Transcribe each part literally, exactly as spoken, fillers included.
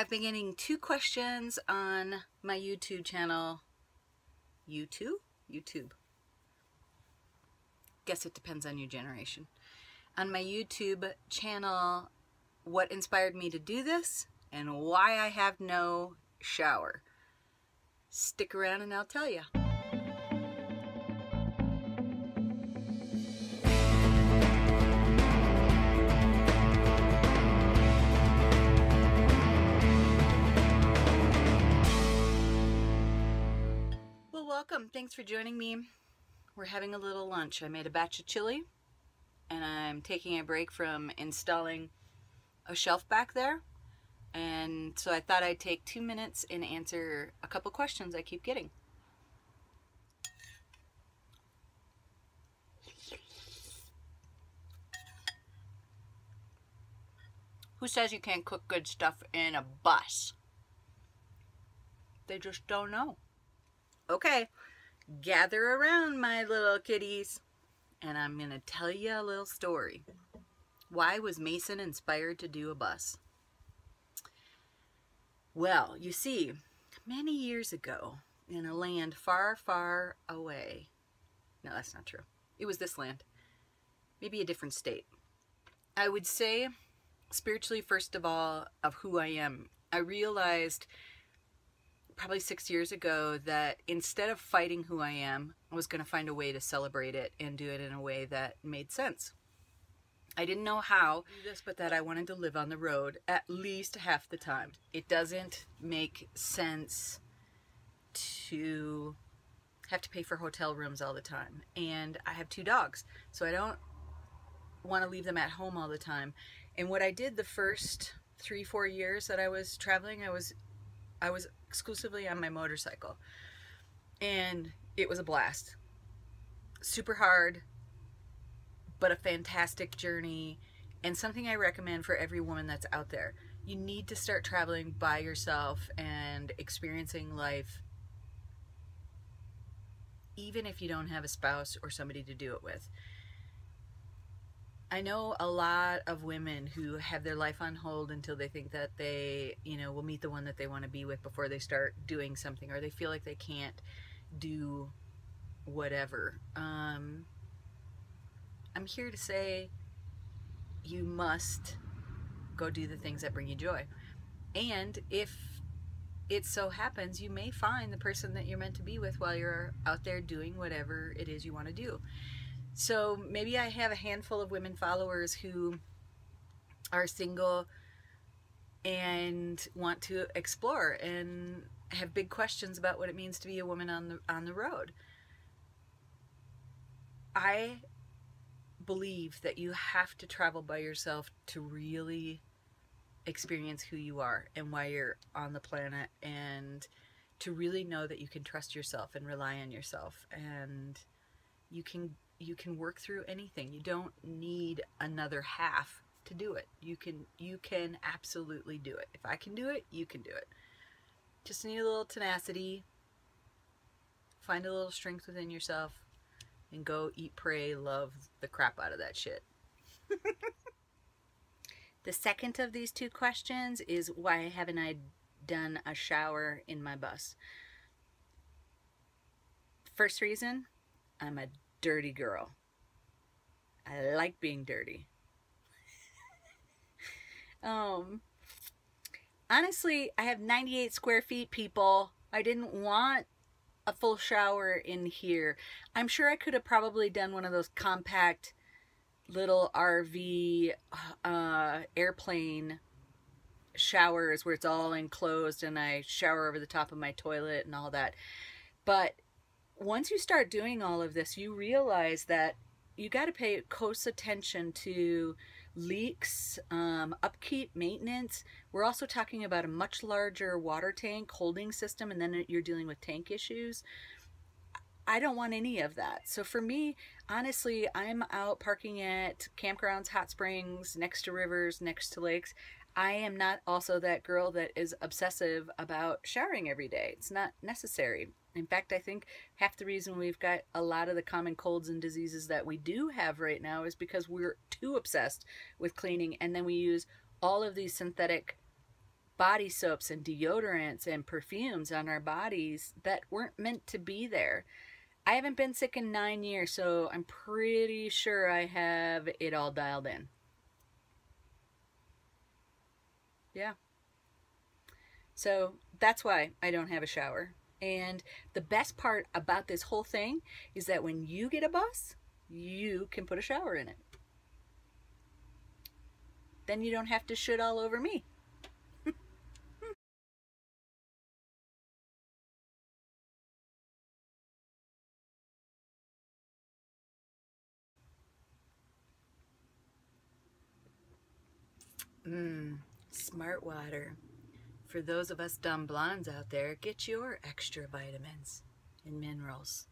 I've been getting two questions on my YouTube channel. YouTube? YouTube. Guess it depends on your generation. On my YouTube channel, what inspired me to do this and why I have no shower. Stick around and I'll tell you. Welcome. Thanks for joining me. We're having a little lunch. I made a batch of chili and I'm taking a break from installing a shelf back there, and so I thought I'd take two minutes and answer a couple questions I keep getting. Who says you can't cook good stuff in a bus? They just don't know. Okay, gather around my little kitties and I'm gonna tell you a little story. Why was Masyn inspired to do a bus? Well, you see, many years ago in a land far, far away. No, that's not true. It was this land. Maybe a different state. I would say, spiritually, first of all, of who I am, I realized probably six years ago that instead of fighting who I am, I was going to find a way to celebrate it and do it in a way that made sense. I didn't know how, but that I wanted to live on the road at least half the time. It doesn't make sense to have to pay for hotel rooms all the time. And I have two dogs, so I don't want to leave them at home all the time. And what I did the first three, four years that I was traveling, I was I was exclusively on my motorcycle, and it was a blast. Super hard, but a fantastic journey, and something I recommend for every woman that's out there. You need to start traveling by yourself and experiencing life, even if you don't have a spouse or somebody to do it with. I know a lot of women who have their life on hold until they think that they, you know, will meet the one that they want to be with before they start doing something, or they feel like they can't do whatever. Um, I'm here to say you must go do the things that bring you joy. And if it so happens, you may find the person that you're meant to be with while you're out there doing whatever it is you want to do. So maybe I have a handful of women followers who are single and want to explore and have big questions about what it means to be a woman on the, on the road. I believe that you have to travel by yourself to really experience who you are and why you're on the planet, and to really know that you can trust yourself and rely on yourself, and you can You can work through anything. You don't need another half to do it. You can you can absolutely do it. If I can do it, you can do it. Just need a little tenacity. Find a little strength within yourself and go eat, pray, love the crap out of that shit. The second of these two questions is, why haven't I done a shower in my bus? First reason, I'm a dirty girl. I like being dirty. um, honestly, I have ninety-eight square feet, people. I didn't want a full shower in here. I'm sure I could have probably done one of those compact little R V uh, airplane showers where it's all enclosed and I shower over the top of my toilet and all that. But once you start doing all of this, you realize that you got to pay close attention to leaks, um, upkeep, maintenance. We're also talking about a much larger water tank holding system, and then you're dealing with tank issues. I don't want any of that. So for me, honestly, I'm out parking at campgrounds, hot springs, next to rivers, next to lakes. I am not also that girl that is obsessive about showering every day. It's not necessary. In fact, I think half the reason we've got a lot of the common colds and diseases that we do have right now is because we're too obsessed with cleaning, and then we use all of these synthetic body soaps and deodorants and perfumes on our bodies that weren't meant to be there. I haven't been sick in nine years, so I'm pretty sure I have it all dialed in. Yeah. So that's why I don't have a shower. And the best part about this whole thing is that when you get a bus, you can put a shower in it. Then you don't have to shit all over me. Mmm, smart water. For those of us dumb blondes out there, get your extra vitamins and minerals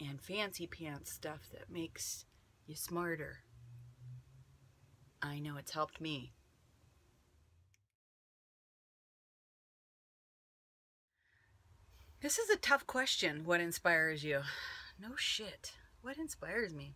and fancy pants stuff that makes you smarter. I know it's helped me. This is a tough question, what inspires you? No shit, what inspires me?